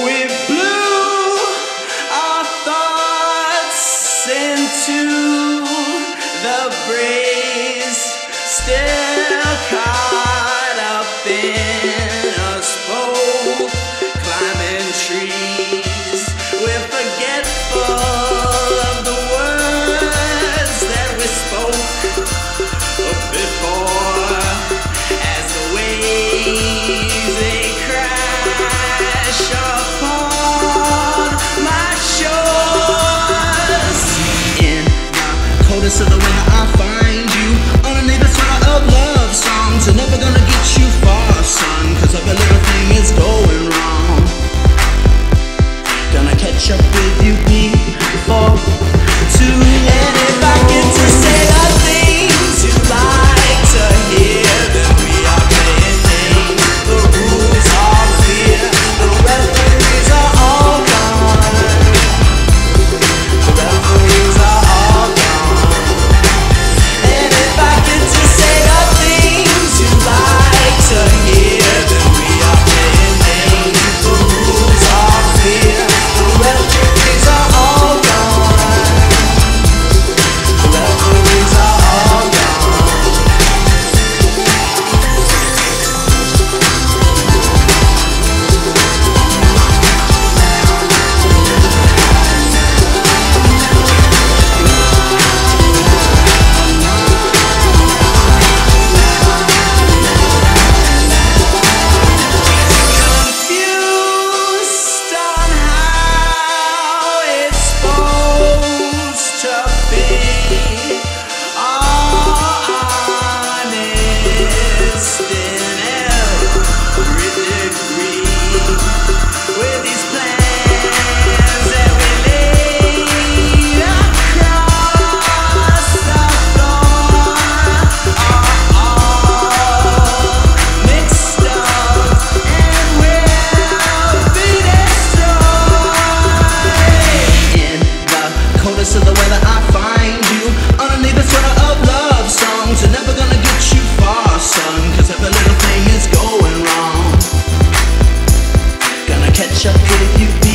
We blew our thoughts into the breeze, still caught up in us both, climbing trees. We're forgetful of the words that we spoke before, as the waves they crash upon my shores. In the coldest of the winter I find you, underneath the swell of love songs. They're never gonna get you far, son, 'cause every little thing is going wrong. Gonna catch up with you before too late. And if I get to say I up with you.